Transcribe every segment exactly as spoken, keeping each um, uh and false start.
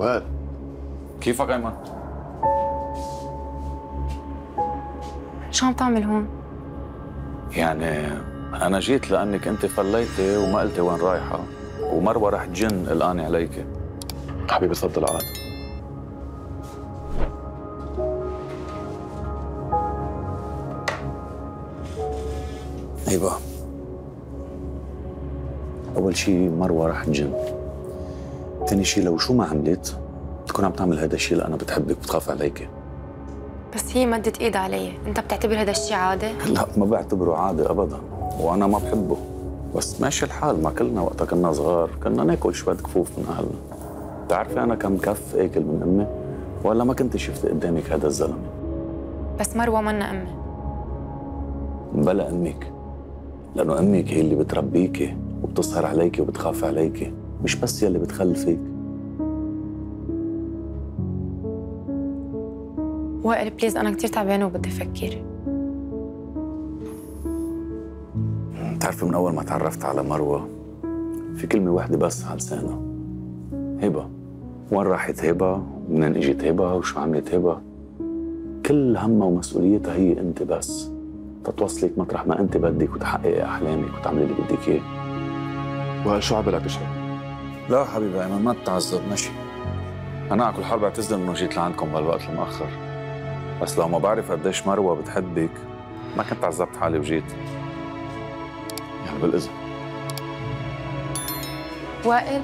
واد كيفك ايمن؟ شو عم تعمل هون؟ يعني انا جيت لانك انت فليتي وما قلتي وين رايحه ومروه رح تجن قلقانه عليكي. حبيبي صد العقد. هيبة اول شيء مروه رح تجن، ثاني شيء لو شو ما عملت بتكون عم تعمل هذا الشيء لأنا بتحبك وبتخاف عليك. بس هي مدت ايد علي، انت بتعتبر هذا الشيء عادي؟ لا ما بعتبره عادي ابدا، وانا ما بحبه، بس ماشي الحال. ما كلنا وقتها كنا صغار كنا ناكل شوية كفوف من اهلنا. بتعرفي انا كم كف اكل من امي ولا ما كنت شفت قدامك هذا الزلمه؟ بس مروه منا امي. بلا امك، لانه امك هي اللي بتربيكي وبتسهر عليكي وبتخاف عليكي، مش بس يلي بتخلفك. وائل بليز انا كثير تعبانه وبدي افكر. بتعرفي من اول ما تعرفت على مروه في كلمه واحده بس على لسانها، هبه. وين راحت هبه؟ ومنين اجت هبه؟ وشو عملت هبه؟ كل همها ومسؤوليتها هي انت بس، تتوصلك مطرح ما انت بدك وتحققي احلامك وتعملي اللي بدك اياه. وشو عبالك اشي؟ لا حبيبي ايمن ما تتعذب ماشي. انا على كل حال بعتذر انه جيت لعندكم بهالوقت المأخر، بس لو ما بعرف قديش مروه بتحبك ما كنت عذبت حالي وجيت. يعني بالاذن. وائل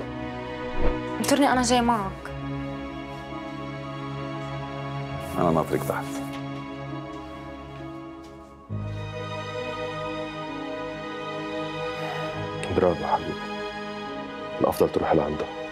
انطرني انا جاي معك. انا ناطرك تحت. برافو حبيبي، الافضل تروح لعندها.